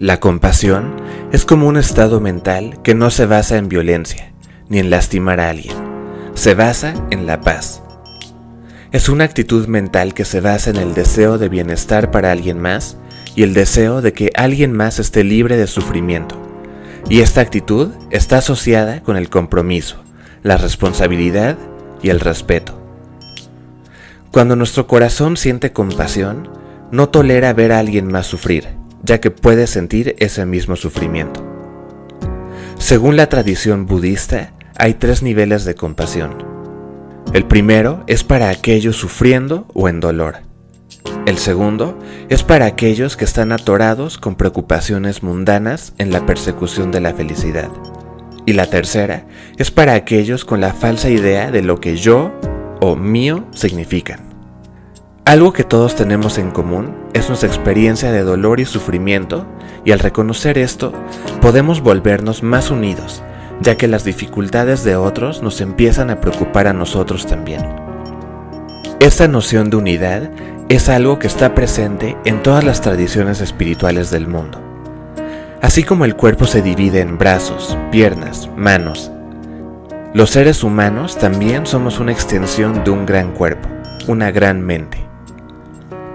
La compasión es como un estado mental que no se basa en violencia, ni en lastimar a alguien. Se basa en la paz. Es una actitud mental que se basa en el deseo de bienestar para alguien más y el deseo de que alguien más esté libre de sufrimiento. Y esta actitud está asociada con el compromiso, la responsabilidad y el respeto. Cuando nuestro corazón siente compasión, no tolera ver a alguien más sufrir, ya que puede sentir ese mismo sufrimiento. Según la tradición budista, hay 3 niveles de compasión. El primero es para aquellos sufriendo o en dolor. El segundo es para aquellos que están atorados con preocupaciones mundanas en la persecución de la felicidad. Y la tercera es para aquellos con la falsa idea de lo que yo o mío significan. Algo que todos tenemos en común es nuestra experiencia de dolor y sufrimiento, y al reconocer esto, podemos volvernos más unidos, ya que las dificultades de otros nos empiezan a preocupar a nosotros también. Esta noción de unidad es algo que está presente en todas las tradiciones espirituales del mundo. Así como el cuerpo se divide en brazos, piernas, manos, los seres humanos también somos una extensión de un gran cuerpo, una gran mente.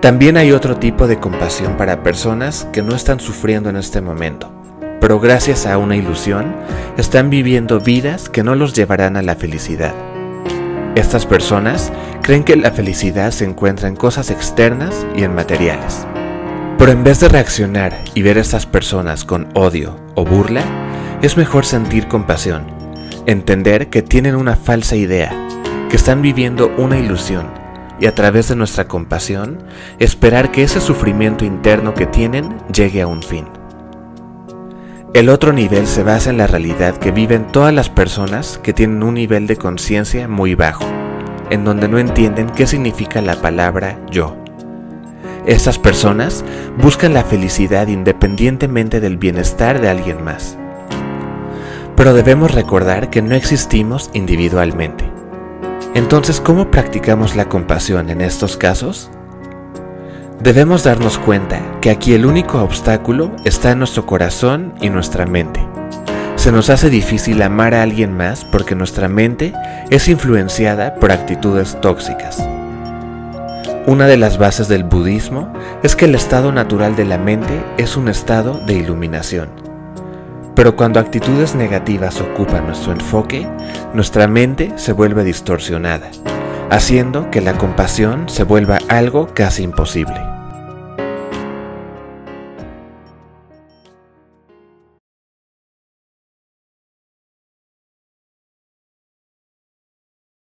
También hay otro tipo de compasión para personas que no están sufriendo en este momento, pero gracias a una ilusión están viviendo vidas que no los llevarán a la felicidad. Estas personas creen que la felicidad se encuentra en cosas externas y en materiales. Pero en vez de reaccionar y ver a estas personas con odio o burla, es mejor sentir compasión, entender que tienen una falsa idea, que están viviendo una ilusión, y a través de nuestra compasión, esperar que ese sufrimiento interno que tienen llegue a un fin. El otro nivel se basa en la realidad que viven todas las personas que tienen un nivel de conciencia muy bajo, en donde no entienden qué significa la palabra yo. Estas personas buscan la felicidad independientemente del bienestar de alguien más. Pero debemos recordar que no existimos individualmente. Entonces, ¿cómo practicamos la compasión en estos casos? Debemos darnos cuenta que aquí el único obstáculo está en nuestro corazón y nuestra mente. Se nos hace difícil amar a alguien más porque nuestra mente es influenciada por actitudes tóxicas. Una de las bases del budismo es que el estado natural de la mente es un estado de iluminación. Pero cuando actitudes negativas ocupan nuestro enfoque, nuestra mente se vuelve distorsionada, haciendo que la compasión se vuelva algo casi imposible.